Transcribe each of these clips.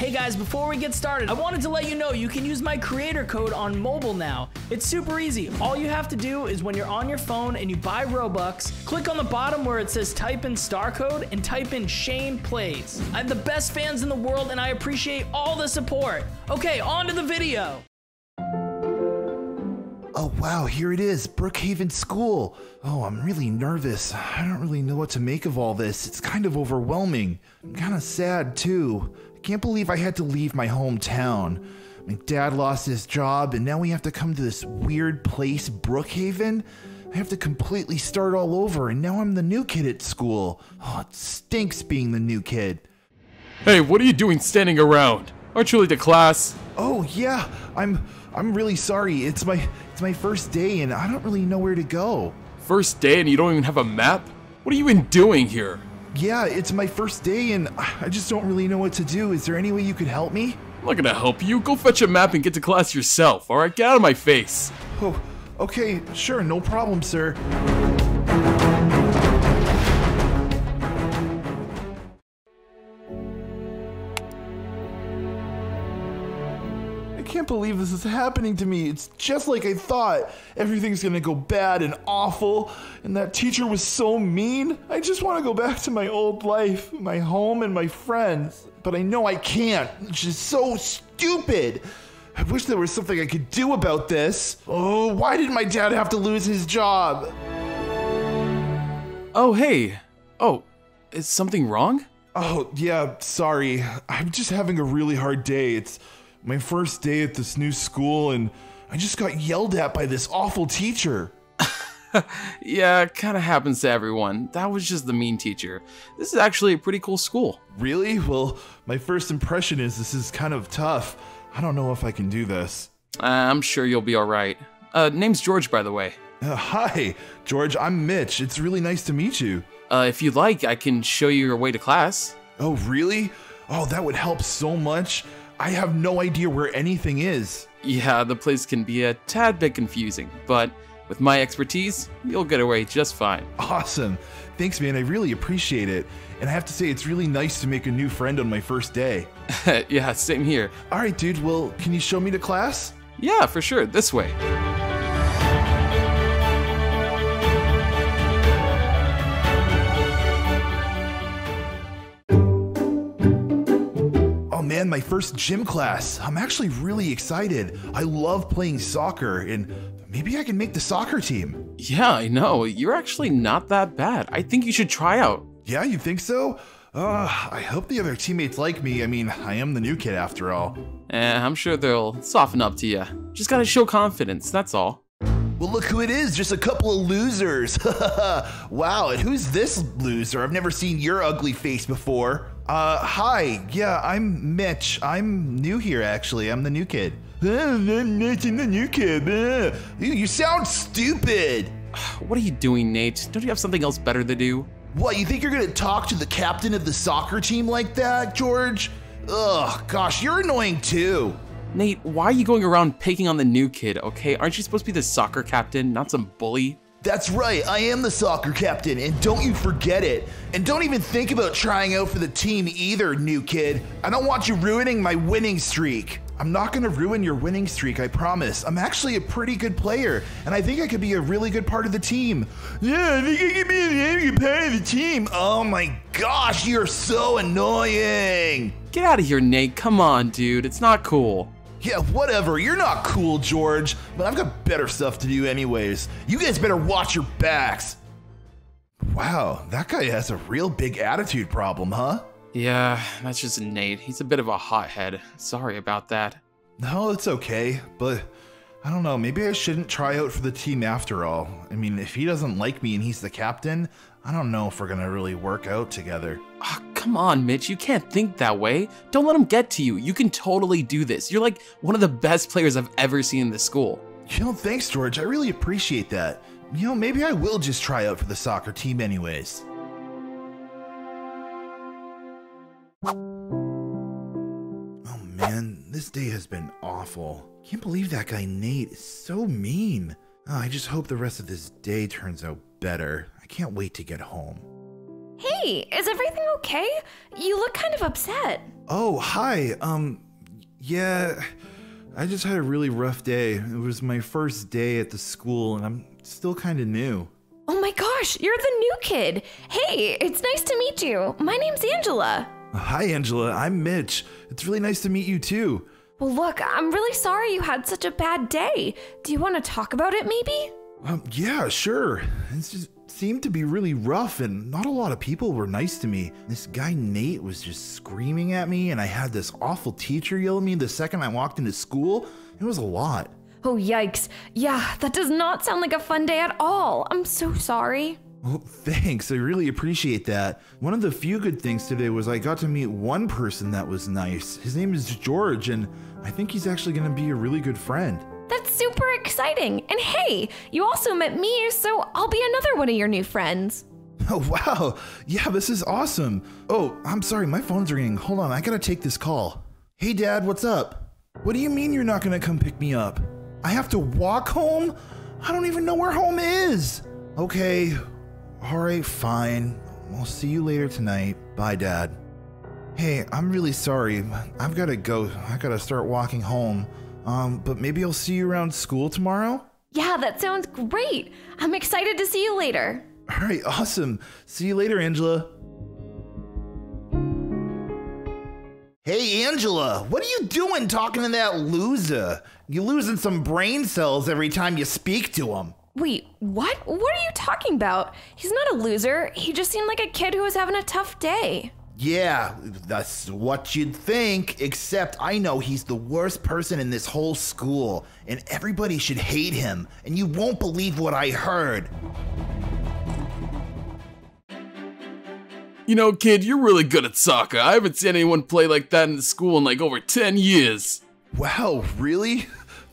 Hey guys, before we get started, I wanted to let you know you can use my creator code on mobile now. It's super easy. All you have to do is when you're on your phone and you buy Robux, click on the bottom where it says type in star code and type in Shane Plays. I have the best fans in the world and I appreciate all the support. Okay, on to the video. Oh wow, here it is, Brookhaven School. Oh, I'm really nervous. I don't really know what to make of all this. It's kind of overwhelming. I'm kind of sad too. I can't believe I had to leave my hometown. My dad lost his job and now we have to come to this weird place, Brookhaven. I have to completely start all over and now I'm the new kid at school. Oh, it stinks being the new kid. Hey, what are you doing standing around? Aren't you late to class? Oh yeah, I'm really sorry. It's my first day and I don't really know where to go. First day and you don't even have a map? What are you even doing here? Yeah, it's my first day and I just don't really know what to do. Is there any way you could help me? I'm not gonna help you. Go fetch a map and get to class yourself, alright? Get out of my face. Oh, okay, sure, no problem, sir. I can't believe this is happening to me. It's just like I thought. Everything's gonna go bad and awful, and that teacher was so mean. I just want to go back to my old life, my home and my friends, but I know I can't. It's just so stupid. I wish there was something I could do about this. Oh, why did my dad have to lose his job? Oh, hey. Oh, is something wrong? Oh, yeah, sorry. I'm just having a really hard day. It's my first day at this new school, and I just got yelled at by this awful teacher. Yeah, it kind of happens to everyone. That was just the mean teacher. This is actually a pretty cool school. Really? Well, my first impression is this is kind of tough. I don't know if I can do this. I'm sure you'll be all right. Name's George, by the way. Hi, George. I'm Mitch. It's really nice to meet you. If you'd like, I can show you your way to class. Oh, really? Oh, that would help so much. I have no idea where anything is. Yeah, the place can be a tad bit confusing, but with my expertise, you'll get away just fine. Awesome. Thanks, man. I really appreciate it. And I have to say, it's really nice to make a new friend on my first day. Yeah, same here. All right, dude. Well, can you show me to class? Yeah, for sure. This way. Man, my first gym class. I'm actually really excited. I love playing soccer, and maybe I can make the soccer team. Yeah, I know. You're actually not that bad. I think you should try out. Yeah, you think so? I hope the other teammates like me. I mean, I am the new kid after all. I'm sure they'll soften up to you. Just gotta show confidence, that's all. Well, look who it is, just a couple of losers. Wow, and who's this loser? I've never seen your ugly face before. Hi, yeah, I'm Mitch. I'm new here, actually. I'm the new kid. I'm Mitch, I'm the new kid. You sound stupid. What are you doing, Nate? Don't you have something else better to do? What, you think you're gonna talk to the captain of the soccer team like that, George? Ugh, gosh, you're annoying too. Nate, why are you going around picking on the new kid, okay? Aren't you supposed to be the soccer captain, not some bully? That's right, I am the soccer captain, and don't you forget it. And don't even think about trying out for the team either, new kid. I don't want you ruining my winning streak. I'm not gonna ruin your winning streak, I promise. I'm actually a pretty good player, and I think I could be a really good part of the team. Yeah, I think I could be a really good part of the team. Oh my gosh, you're so annoying. Get out of here, Nate, come on, dude, it's not cool. Yeah, whatever, you're not cool, George, but I've got better stuff to do anyways. You guys better watch your backs. Wow, that guy has a real big attitude problem, huh? Yeah, that's just Nate. He's a bit of a hothead. Sorry about that. No, it's okay, but I don't know, maybe I shouldn't try out for the team after all. I mean, if he doesn't like me and he's the captain, I don't know if we're gonna really work out together. Oh, come on, Mitch, you can't think that way. Don't let him get to you. You can totally do this. You're like one of the best players I've ever seen in this school. You know, thanks, George. I really appreciate that. You know, maybe I will just try out for the soccer team anyways. Oh man, this day has been awful. Can't believe that guy Nate is so mean. Oh, I just hope the rest of this day turns out better. I can't wait to get home. Hey, is everything okay? You look kind of upset. Oh, hi. Yeah, I just had a really rough day. It was my first day at the school, and I'm still kind of new. Oh my gosh, you're the new kid. Hey, it's nice to meet you. My name's Angela. Hi, Angela. I'm Mitch. It's really nice to meet you, too. Well, look, I'm really sorry you had such a bad day. Do you want to talk about it, maybe? Yeah, sure. It's just... seemed to be really rough, and not a lot of people were nice to me. This guy Nate was just screaming at me, and I had this awful teacher yell at me the second I walked into school. It was a lot. Oh, yikes. Yeah, that does not sound like a fun day at all. I'm so sorry. Oh, thanks. I really appreciate that. One of the few good things today was I got to meet one person that was nice. His name is George, and I think he's actually going to be a really good friend. That's super exciting. And hey, you also met me, so I'll be another one of your new friends. Oh, wow. Yeah, this is awesome. Oh, I'm sorry. My phone's ringing. Hold on. I gotta take this call. Hey, Dad, what's up? What do you mean you're not gonna come pick me up? I have to walk home? I don't even know where home is. Okay. All right, fine. I'll see you later tonight. Bye, Dad. Hey, I'm really sorry. I've gotta go. I gotta start walking home. But maybe I'll see you around school tomorrow? Yeah, that sounds great. I'm excited to see you later. All right, awesome. See you later, Angela. Hey, Angela, what are you doing talking to that loser? You're losing some brain cells every time you speak to him. Wait, what? What are you talking about? He's not a loser. He just seemed like a kid who was having a tough day. Yeah, that's what you'd think, except I know he's the worst person in this whole school, and everybody should hate him, and you won't believe what I heard. You know, kid, you're really good at soccer. I haven't seen anyone play like that in the school in like over 10 years. Wow, really?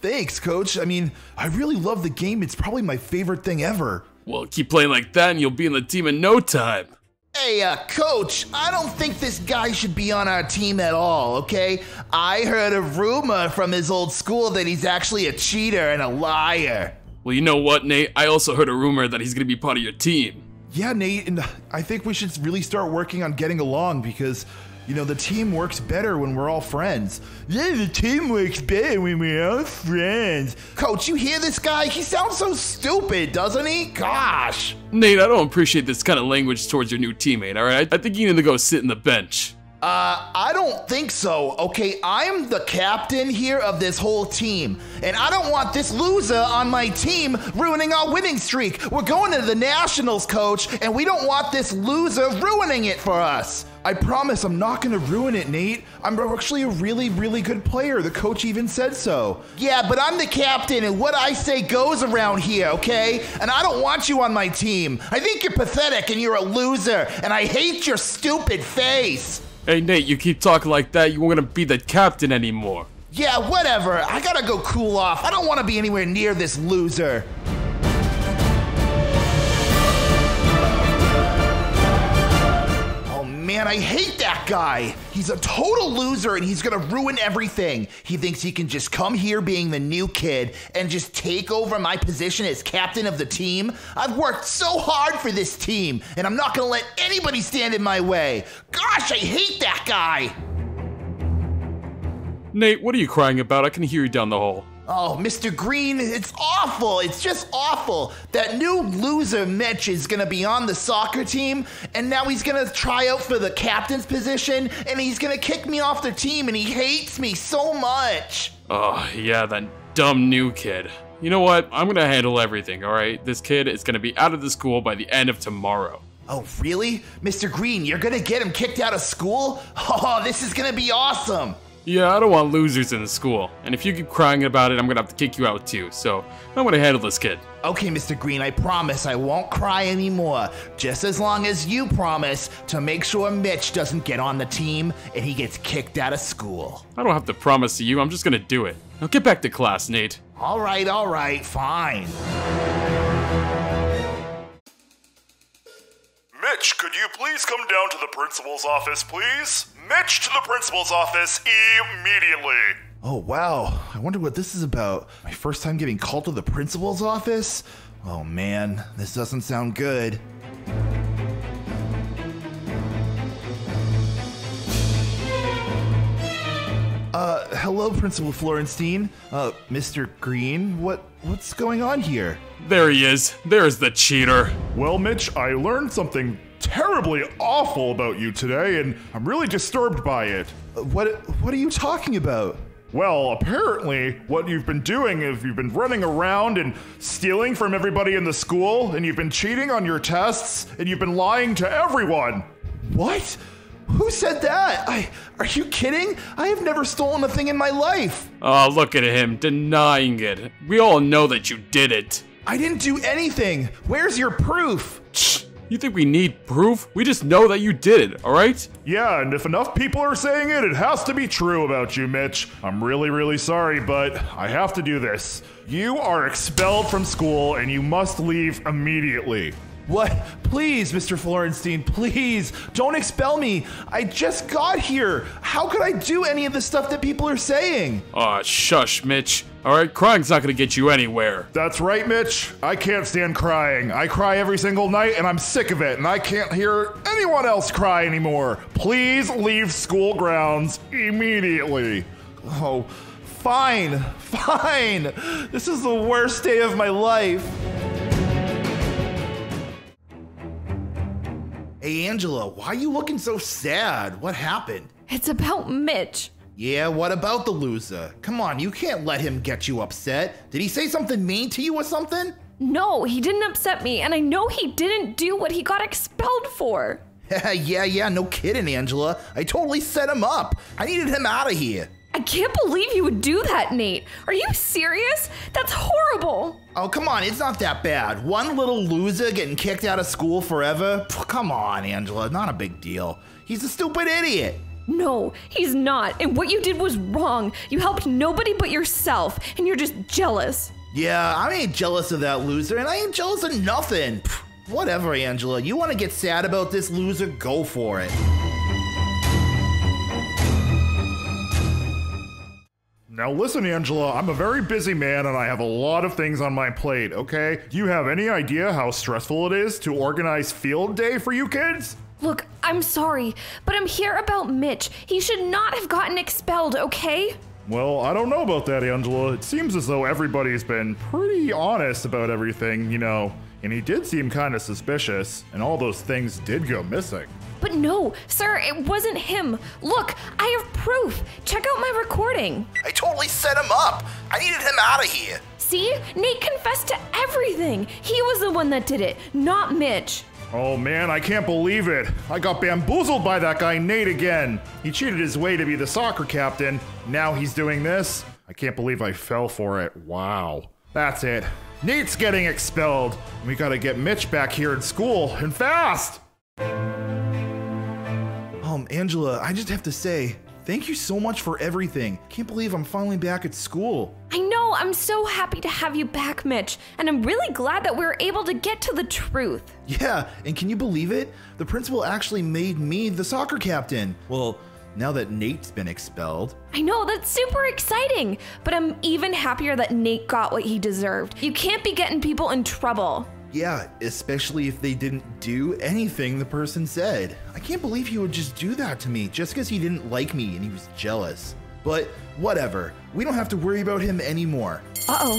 Thanks, Coach. I mean, I really love the game. It's probably my favorite thing ever. Well, keep playing like that and you'll be in the team in no time. Hey, Coach, I don't think this guy should be on our team at all, okay? I heard a rumor from his old school that he's actually a cheater and a liar. Well, you know what, Nate? I also heard a rumor that he's going to be part of your team. Yeah, Nate, and I think we should really start working on getting along because, you know, the team works better when we're all friends. Yeah, the team works better when we're all friends. Coach, you hear this guy? He sounds so stupid, doesn't he? Gosh. Nate, I don't appreciate this kind of language towards your new teammate, all right? I think you need to go sit in the bench. I don't think so, okay? I'm the captain here of this whole team, and I don't want this loser on my team ruining our winning streak. We're going to the Nationals, Coach, and we don't want this loser ruining it for us. I promise I'm not gonna ruin it, Nate. I'm actually a really, really good player. The coach even said so. Yeah, but I'm the captain, and what I say goes around here, okay? And I don't want you on my team. I think you're pathetic, and you're a loser, and I hate your stupid face. Hey, Nate, you keep talking like that, you won't gonna be the captain anymore. Yeah, whatever. I gotta go cool off. I don't want to be anywhere near this loser. Man, I hate that guy. He's a total loser and he's gonna ruin everything. He thinks he can just come here being the new kid and just take over my position as captain of the team. I've worked so hard for this team and I'm not gonna let anybody stand in my way. Gosh, I hate that guy. Nate, what are you crying about? I can hear you down the hall. Oh, Mr. Green, it's awful. It's just awful. That new loser, Mitch, is going to be on the soccer team, and now he's going to try out for the captain's position, and he's going to kick me off the team, and he hates me so much. Oh, yeah, that dumb new kid. You know what? I'm going to handle everything, all right? This kid is going to be out of the school by the end of tomorrow. Oh, really? Mr. Green, you're going to get him kicked out of school? Oh, this is going to be awesome. Yeah, I don't want losers in the school, and if you keep crying about it, I'm gonna have to kick you out too, so I'm gonna handle this kid. Okay, Mr. Green, I promise I won't cry anymore, just as long as you promise to make sure Mitch doesn't get on the team and he gets kicked out of school. I don't have to promise to you, I'm just gonna do it. Now get back to class, Nate. All right, fine. Mitch, could you please come down to the principal's office, please? Mitch to the principal's office immediately. Oh, wow. I wonder what this is about. My first time getting called to the principal's office? Oh, man. This doesn't sound good. Hello, Principal Florenstein. Mr. Green, what's going on here? There he is. There's the cheater. Well, Mitch, I learned something terribly awful about you today, and I'm really disturbed by it. What are you talking about? Well, apparently, what you've been doing is you've been running around and stealing from everybody in the school, and you've been cheating on your tests, and you've been lying to everyone. What? Who said that? Are you kidding? I have never stolen a thing in my life. Oh, look at him, denying it. We all know that you did it. I didn't do anything. Where's your proof? You think we need proof? We just know that you did it, all right? Yeah, and if enough people are saying it, it has to be true about you, Mitch. I'm really, really sorry, but I have to do this. You are expelled from school, and you must leave immediately. What? Please, Mr. Florenstein, please, don't expel me. I just got here. How could I do any of the stuff that people are saying? Aw, shush, Mitch. All right, crying's not gonna get you anywhere. That's right, Mitch. I can't stand crying. I cry every single night, and I'm sick of it, and I can't hear anyone else cry anymore. Please leave school grounds immediately. Oh, fine, fine. This is the worst day of my life. Hey, Angela, why are you looking so sad? What happened? It's about Mitch. Yeah, what about the loser? Come on, you can't let him get you upset. Did he say something mean to you or something? No, he didn't upset me, and I know he didn't do what he got expelled for. Yeah, no kidding, Angela. I totally set him up. I needed him out of here. I can't believe you would do that, Nate. Are you serious? That's horrible. Oh, come on, it's not that bad. One little loser getting kicked out of school forever? Pff, come on, Angela, not a big deal. He's a stupid idiot. No, he's not, and what you did was wrong. You helped nobody but yourself, and you're just jealous. Yeah, I ain't jealous of that loser, and I ain't jealous of nothing. Pff, whatever, Angela, you want to get sad about this loser, go for it. Now listen, Angela, I'm a very busy man and I have a lot of things on my plate, okay? Do you have any idea how stressful it is to organize field day for you kids? Look, I'm sorry, but I'm here about Mitch. He should not have gotten expelled, okay? Well, I don't know about that, Angela. It seems as though everybody's been pretty honest about everything, you know, and he did seem kind of suspicious, and all those things did go missing. But no, sir, it wasn't him. Look, I have proof. Check out my recording. I totally set him up. I needed him out of here. See? Nate confessed to everything. He was the one that did it, not Mitch. Oh man, I can't believe it. I got bamboozled by that guy Nate again. He cheated his way to be the soccer captain. Now he's doing this. I can't believe I fell for it. Wow. That's it. Nate's getting expelled. We gotta get Mitch back here in school, and fast! Angela, I just have to say, thank you so much for everything. Can't believe I'm finally back at school. I know, I'm so happy to have you back, Mitch. And I'm really glad that we were able to get to the truth. Yeah, and can you believe it? The principal actually made me the soccer captain. Well, now that Nate's been expelled. I know, that's super exciting. But I'm even happier that Nate got what he deserved. You can't be getting people in trouble. Yeah, especially if they didn't do anything the person said. I can't believe he would just do that to me just because he didn't like me and he was jealous. But whatever, we don't have to worry about him anymore. Uh-oh,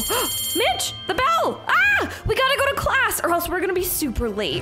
Mitch, the bell! Ah, we gotta go to class or else we're gonna be super late.